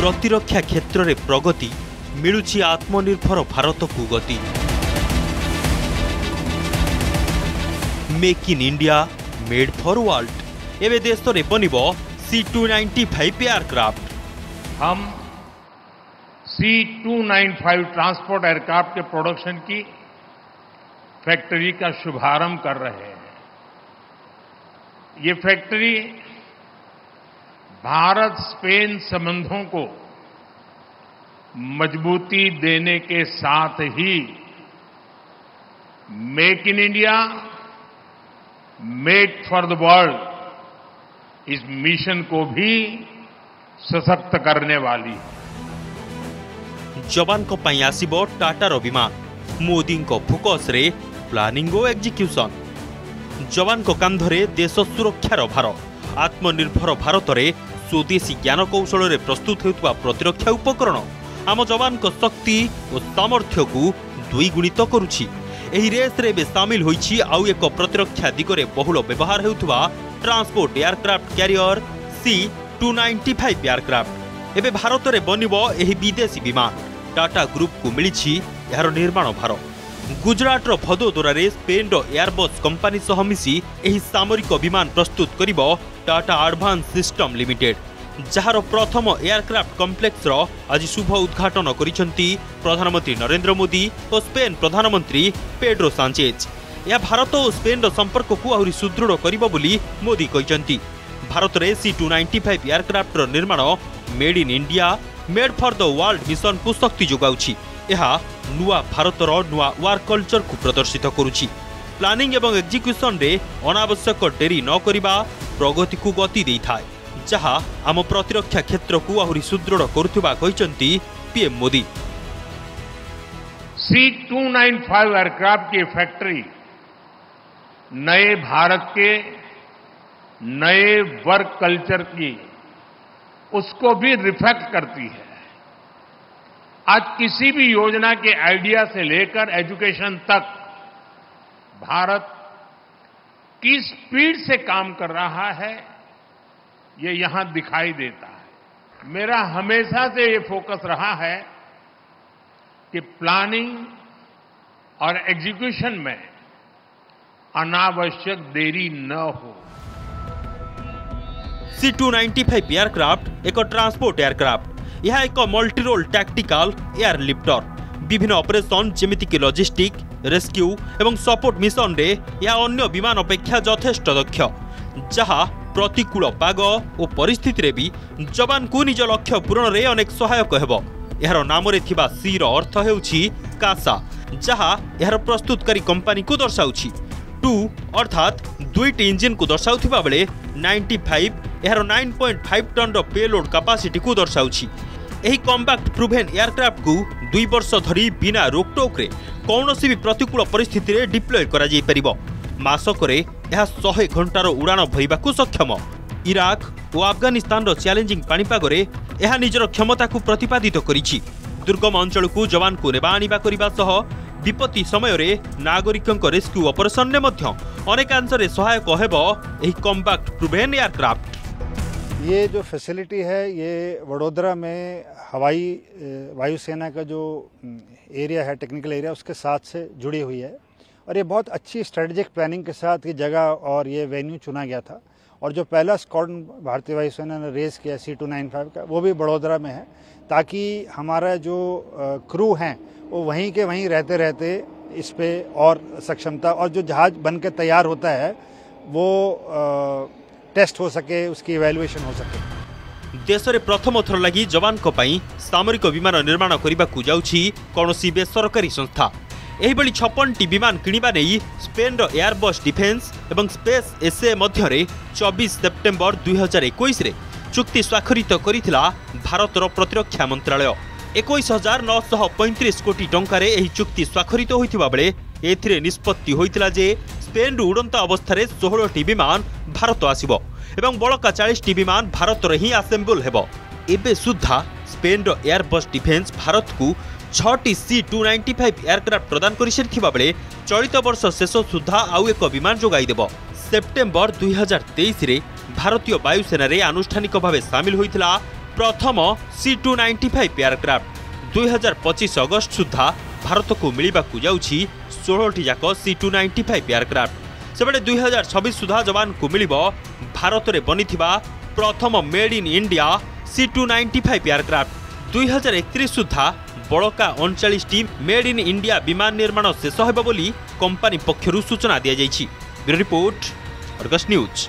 प्रतिरक्षा क्षेत्र में प्रगति मिलुची आत्मनिर्भर भारत को गति। Make in India made for world. एवं देश में बनबो C-295 एयरक्राफ्ट। हम C-295 ट्रांसपोर्ट एयरक्राफ्ट के प्रोडक्शन की फैक्ट्री का शुभारंभ कर रहे हैं। ये फैक्ट्री भारत स्पेन संबंधों को मजबूती देने के साथ ही make in India make for the world इस मिशन को भी सशक्त करने वाली है। जवान को पाई आसीबो टाटार विमान। मोदी को फोकस रे प्लानिंग और एग्जीक्यूशन। जवान को कंधरे देश सुरक्षार भार। आत्मनिर्भर भारत रे स्वदेशी ज्ञान कौशल रे प्रस्तुत होता प्रतिरक्षा उपकरण आम जवान को शक्ति और सामर्थ्य को द्विगुणित करुछि। एही रेस रे बे शामिल होइछि आउ एक प्रतिरक्षा दिगरे बहुल व्यवहार हेउथवा transport aircraft carrier C-295 aircraft. एबे भारत रे बनिबो एही विदेशी विमान। टाटा ग्रुप को मिलिछि यार निर्माण भार। गुजरात रो भदोदरा रे स्पेन रो एयरबस कंपनी सह मिसी एही सामरिक विमान प्रस्तुत करिबो टाटा एडवांस सिस्टम लिमिटेड। जार प्रथम एयरक्राफ्ट कम्प्लेक्स आज शुभ उद्घाटन करिसेंती प्रधानमंत्री नरेंद्र मोदी और स्पेन प्रधानमंत्री पेड्रो सांचेज। या भारत और स्पेन संपर्क को आहरी सुदृढ़ करिबो बोली मोदी कहिसेंती। भारत रे C-295 एयरक्राफ्ट निर्माण made in India made for the world mission को शक्ति जोगाउछि। एहा नुआ भारतर नुआ वर्क कल्चर को प्रदर्शित करुछि। प्लानिंग एवं एग्जीक्यूशन रे अनावश्यक डेरी न करिबा प्रगति को गति दैथाय जहा आम प्रतिरक्षा क्षेत्र को आहरी सुदृढ़ करुवा पीएम मोदी। C-295 एयरक्राफ्ट की फैक्ट्री नए भारत के नए वर्क कल्चर की उसको भी रिफ्लेक्ट करती है। आज किसी भी योजना के आइडिया से लेकर एजुकेशन तक भारत किस स्पीड से काम कर रहा है ये यहां दिखाई देता है। मेरा हमेशा से ये फोकस रहा है कि प्लानिंग और एग्जीक्यूशन में अनावश्यक देरी न हो। C-295 एयरक्राफ्ट एक ट्रांसपोर्ट एयरक्राफ्ट। यह एक मल्टी रोल टैक्टिकल एयरलिफ्टर। विभिन्न ऑपरेशन जमितिक लॉजिस्टिक रेस्क्यू एवं सपोर्ट मिशन रे यह अन्य विमान अपेक्षा यथेष्ट दक्ष जहा प्रतिकूल पाग और परिस्थिति रे भी जवान को निज लक्ष्य पूरण रे अनेक सहायक हेबो। यार नाम रे थिबा सी रो अर्थ हेउछि कासा जहा यार प्रस्तुतकारी कंपनी को दर्शाउछि। 2 अर्थात दुईट इंजिन को दर्शाउथिबा बेले 95 यार 9.5 टन रो पेलोड कैपेसिटी को दर्शाउछि। एही कॉम्पैक्ट प्रूवेन एयरक्राफ्ट को 2 वर्ष धरी बिना रोकटोक रे कोनोसी भी प्रतिकूल परिस्थिति रे डिप्लॉय करा जाई परिबो। मासकरे यह 100 घंटार उड़ान भरवाकू सक्षम। इराक और आफगानिस्तान चैलेंजिंग पाणीपागे यह निजर क्षमता को प्रतिपादित करिछि। दुर्गम अंचल को जवान को नेबा आनिबा करिबा सह विपत्ति समय रे नागरिकों को रेस्क्यू ऑपरेशन ने मध्य अनेकांशरे सहायक हेबो एही कॉम्पैक्ट प्रूवेन एयरक्राफ्ट। ये जो फैसिलिटी है ये वडोदरा में हवाई वायुसेना का जो एरिया है टेक्निकल एरिया उसके साथ से जुड़ी हुई है और ये बहुत अच्छी स्ट्रेटेजिक प्लानिंग के साथ ये जगह और ये वेन्यू चुना गया था। और जो पहला स्क्वाड्रन भारतीय वायुसेना ने रेस किया C-295 का वो भी बड़ोदरा में है ताकि हमारा जो क्रू हैं वो वहीं के वहीं रहते रहते इस पे और सक्षमता और जो जहाज बन के तैयार होता है वो टेस्ट हो सके उसकी इवैल्यूएशन हो सके। देश में प्रथम थर लगी जवान को पाई सामरिक विमान निर्माण करने को जाउछि कौनसी बेसरकारी संस्था। एहिभली 56 विमान किणवा नहीं स्पेन एयरबस डिफेन्स एवं स्पेस एसए मध्य 24 सेप्टेम्बर 2021 चुक्ति स्वाक्षरित करिथिला भारतर प्रतिरक्षा मंत्रालय। 21,935 कोटी टंकार एही चुक्ति स्वाक्षरित होइथिबा बेले एथिरे निष्पत्ति होइथिला जे स्पेन रु उड़ंता अवस्था 16 विमान भारत आसिबो एवं बड़का 40 विमान भारत ही आसेम्बल हेबो। एबे सुद्धा स्पेन एयरबस डिफेन्स भारत को 6टी C-295 एयरक्राफ्ट प्रदान कर सारिथिबा बेले चलित वर्ष शेष सुधा आउ एक विमान जोगाई देबो। सेप्टेम्बर 2023 भारतीय वायुसेना रे आनुष्ठानिक भावे सामिल होइथिला प्रथम C-295 एयरक्राफ्ट 2025 अगस्त सुधा भारत को मिलवा जाऊँगी 16 जाक C-295 एयरक्राफ्ट। सेबे 2026 सुधा जवान को मिल भारत में बनी प्रथम made in India C-295 aircraft. 2031 सुधा बड़का 39 मेड इन इंडिया विमान निर्माण शेष होगा बोली कंपनी पक्षरू सूचना दिया जायछि। Bureau report, Argus news.